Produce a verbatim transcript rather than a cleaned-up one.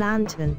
Lantern.